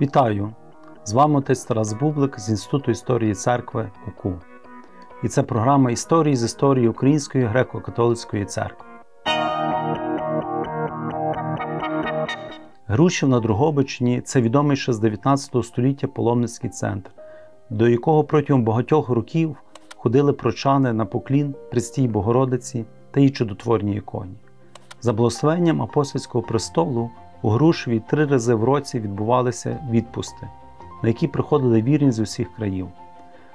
Вітаю! З вами отець Тарас Бублик з Інституту історії Церкви УКУ. І це програма «Історії з історії Української Греко-Католицької Церкви». Грушів на Дрогобичині – це відомий ще з 19 століття паломницький центр, до якого протягом багатьох років ходили прочани на поклін Престій Богородиці та її чудотворній іконі. За благословенням апостольського престолу у Грушеві 3 рази в році відбувалися відпусти, на які приходили вірні з усіх країв.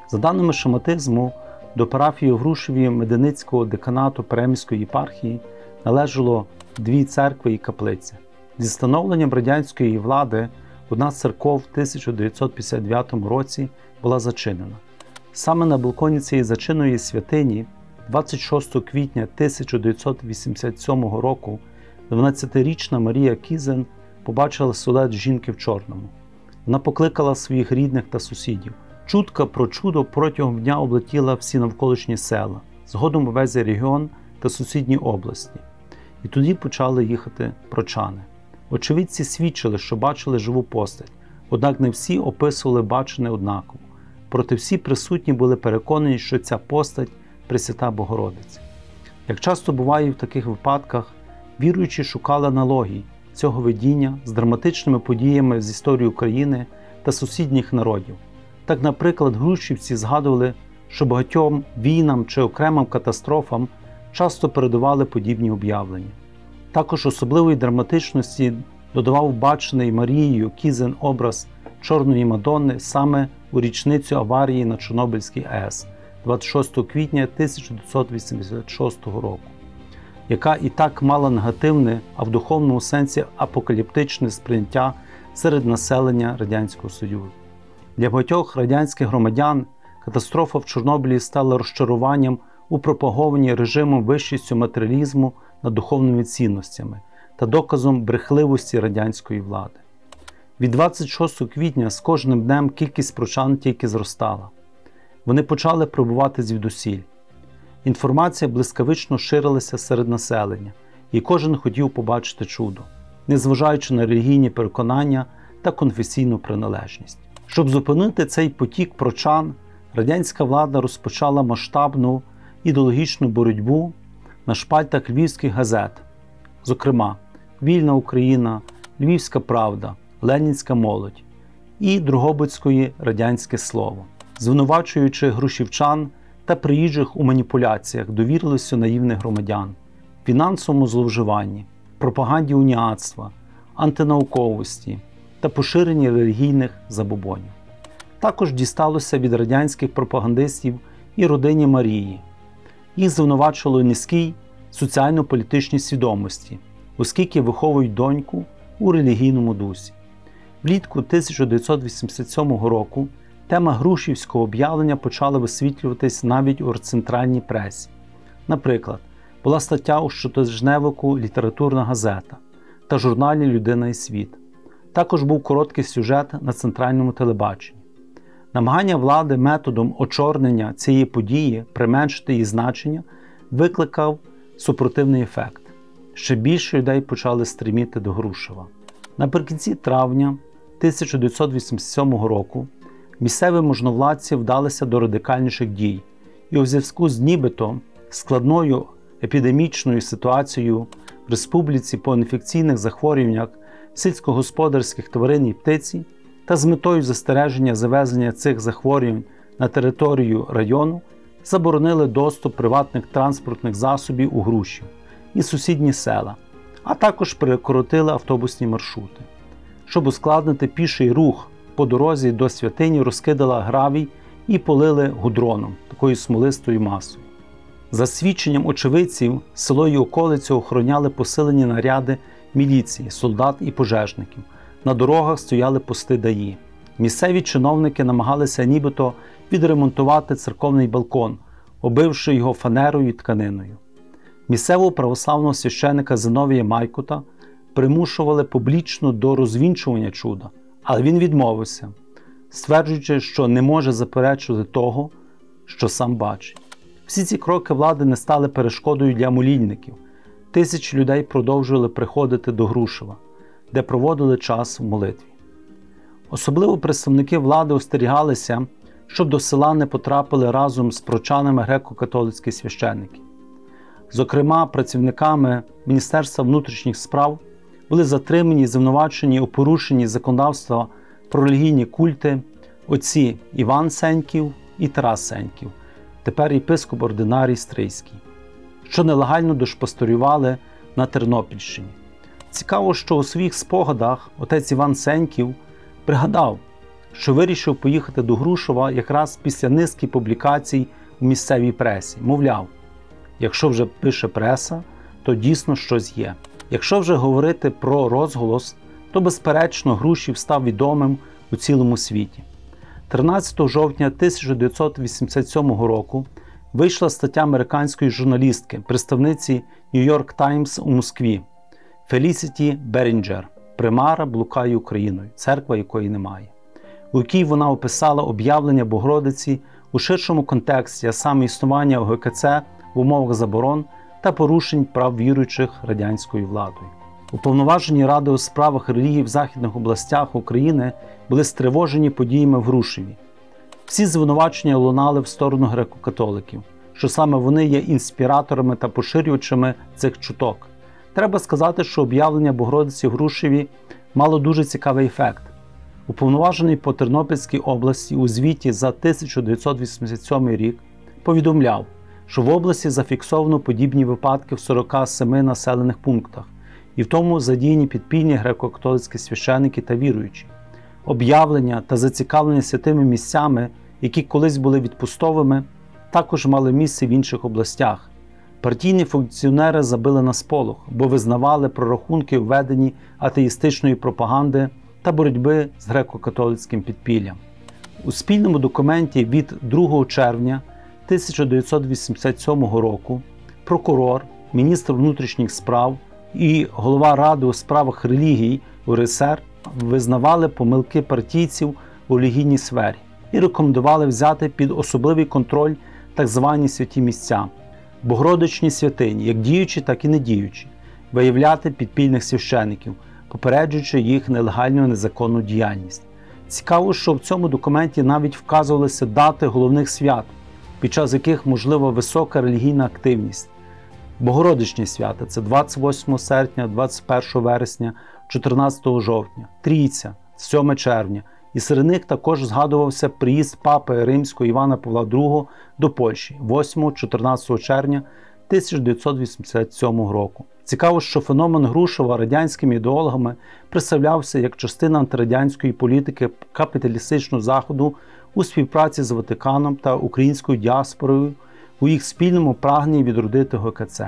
За даними шематизму, до парафії у Грушеві Меденицького деканату Перемської єпархії належало 2 церкви і каплиця. Зі становленням радянської влади одна з церков в 1959 році була зачинена. Саме на балконі цієї зачиненої святині 26 квітня 1987 року 12-річна Марія Кізин побачила силует жінки в чорному. Вона покликала своїх рідних та сусідів. Чутка про чудо протягом дня облетіла всі навколишні села, згодом увесь регіон та сусідні області. І тоді почали їхати прочани. Очевидці свідчили, що бачили живу постать, однак не всі описували бачене однаково. Проте всі присутні були переконані, що ця постать – Пресвята Богородиця. Як часто буває в таких випадках, віруючі шукали аналогій цього видіння з драматичними подіями з історії України та сусідніх народів. Так, наприклад, грушівці згадували, що багатьом війнам чи окремим катастрофам часто передували подібні об'явлення. Також особливої драматичності додавав бачений Марією Кізин образ Чорної Мадонни саме у річницю аварії на Чорнобильській АЕС 26 квітня 1986 року, яка і так мала негативне, а в духовному сенсі апокаліптичне сприйняття серед населення Радянського Союзу. Для багатьох радянських громадян катастрофа в Чорнобилі стала розчаруванням у пропагованій режимом вищістю матеріалізму над духовними цінностями та доказом брехливості радянської влади. Від 26 квітня з кожним днем кількість прочан тільки зростала. Вони почали прибувати звідусіль. Інформація блискавично ширилася серед населення, і кожен хотів побачити чудо, незважаючи на релігійні переконання та конфесійну приналежність. Щоб зупинити цей потік прочан, радянська влада розпочала масштабну ідеологічну боротьбу на шпальтах львівських газет, зокрема «Вільна Україна», «Львівська правда», «Ленінська молодь» і «Дрогобицької радянське слово», звинувачуючи грушівчан та приїжджих у маніпуляціях, довірливістю наївних громадян, фінансовому зловживанні, пропаганді уніатства, антинауковості та поширенні релігійних забобонів. Також дісталося від радянських пропагандистів і родині Марії. Їх звинувачували у низькій соціально-політичній свідомості, оскільки виховують доньку у релігійному дусі. Влітку 1987 року тема грушівського об'явлення почала висвітлюватись навіть у центральній пресі. Наприклад, була стаття у щотижневику «Літературна газета» та журналі «Людина і світ». Також був короткий сюжет на центральному телебаченні. Намагання влади методом очорнення цієї події применшити її значення викликав супротивний ефект. Ще більше людей почали стриміти до Грушева. Наприкінці травня 1987 року місцеві можновладці вдалися до радикальніших дій, і у зв'язку з нібито складною епідемічною ситуацією в республіці по інфекційних захворюваннях сільськогосподарських тварин і птиці та з метою застереження завезення цих захворювань на територію району заборонили доступ приватних транспортних засобів у Грушів і сусідні села, а також перекоротили автобусні маршрути. Щоб ускладнити піший рух, по дорозі до святині розкидала гравій і полили гудроном, такою смолистою масою. За свідченням очевидців, село і околицю охороняли посилені наряди міліції, солдат і пожежників. На дорогах стояли пости ДАІ. Місцеві чиновники намагалися нібито відремонтувати церковний балкон, оббивши його фанерою і тканиною. Місцевого православного священика Зеновія Майкута примушували публічно до розвінчування чуда, але він відмовився, стверджуючи, що не може заперечувати того, що сам бачить. Всі ці кроки влади не стали перешкодою для молільників. Тисячі людей продовжували приходити до Грушева, де проводили час в молитві. Особливо представники влади остерігалися, щоб до села не потрапили разом з прочанами греко-католицькі священники. Зокрема, працівниками Міністерства внутрішніх справ були затримані і звинувачені у порушенні законодавства про релігійні культи отці Іван Сеньків і Тарас Сеньків, тепер єпископ ординарій Стрийський, що нелегально душпасторювали на Тернопільщині. Цікаво, що у своїх спогадах отець Іван Сеньків пригадав, що вирішив поїхати до Грушова якраз після низки публікацій у місцевій пресі. Мовляв, якщо вже пише преса, то дійсно щось є. Якщо вже говорити про розголос, то, безперечно, Грушів став відомим у цілому світі. 13 жовтня 1987 року вийшла стаття американської журналістки, представниці «Нью-Йорк Таймс» у Москві Фелісіті Берінджер «Примара блукає Україною, церква якої немає», у якій вона описала об'явлення Богородиці у ширшому контексті, а саме існування ОГКЦ в умовах заборон та порушень прав віруючих радянською владою. Уповноважені Ради у справах релігії в західних областях України були стривожені подіями в Грушеві. Всі звинувачення лунали в сторону греко-католиків, що саме вони є інспіраторами та поширювачами цих чуток. Треба сказати, що об'явлення Богородиці в Грушеві мало дуже цікавий ефект. Уповноважений по Тернопільській області у звіті за 1987 рік повідомляв, що в області зафіксовано подібні випадки в 47 населених пунктах, і в тому задіяні підпільні греко-католицькі священики та віруючі. Об'явлення та зацікавлення святими місцями, які колись були відпустовими, також мали місце в інших областях. Партійні функціонери забили на сполох, бо визнавали прорахунки у веденні атеїстичної пропаганди та боротьби з греко-католицьким підпіллям. У спільному документі від 2 червня 1987 року прокурор, міністр внутрішніх справ і голова Ради у справах релігій УРСР визнавали помилки партійців у релігійній сфері і рекомендували взяти під особливий контроль так звані святі місця, богородичні святині, як діючі, так і недіючі, виявляти підпільних священиків, попереджуючи їх нелегальну незаконну діяльність. Цікаво, що в цьому документі навіть вказувалися дати головних свят, під час яких можлива висока релігійна активність. Богородичні свята – це 28 серпня, 21 вересня, 14 жовтня, Трійця – 7 червня. І серед них також згадувався приїзд Папи Римського Івана Павла ІІ до Польщі 8-14 червня 1987 року. Цікаво, що феномен Грушева радянськими ідеологами представлявся як частина антирадянської політики капіталістичного Заходу у співпраці з Ватиканом та українською діаспорою у їх спільному прагненні відродити ГКЦ.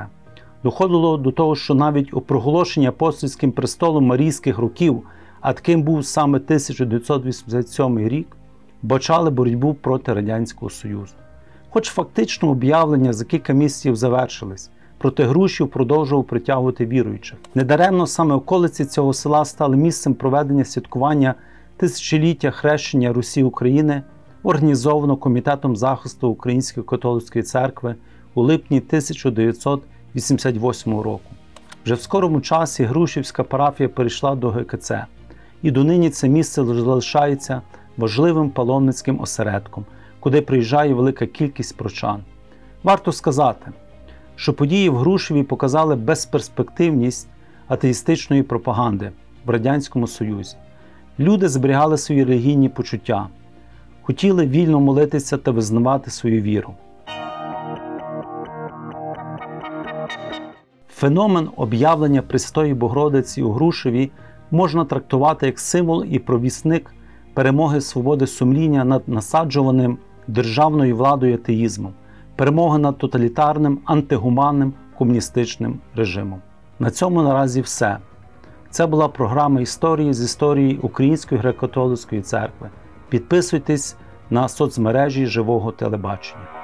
Доходило до того, що навіть у проголошенні апостольським престолом марійських років, а таким був саме 1987 рік, бачали боротьбу проти Радянського Союзу. Хоч фактично об'явлення за кілька місяців завершились, проте Грушів продовжував притягувати віруючих. Недаремно саме околиці цього села стали місцем проведення святкування тисячоліття хрещення Русі України, організовано Комітетом захисту Української католицької церкви у липні 1988 року. Вже в скорому часі Грушівська парафія перейшла до ГКЦ, і донині це місце залишається важливим паломницьким осередком, куди приїжджає велика кількість прочан. Варто сказати, що події в Грушеві показали безперспективність атеїстичної пропаганди в Радянському Союзі. Люди зберігали свої релігійні почуття, хотіли вільно молитися та визнавати свою віру. Феномен об'явлення Пресвятої Богородиці у Грушеві можна трактувати як символ і провісник перемоги свободи сумління над насаджуваним державною владою атеїзмом, перемоги над тоталітарним, антигуманним, комуністичним режимом. На цьому наразі все. Це була програма «Історії» з історії Української греко-католицької церкви. Підписуйтесь на соцмережі Живого телебачення.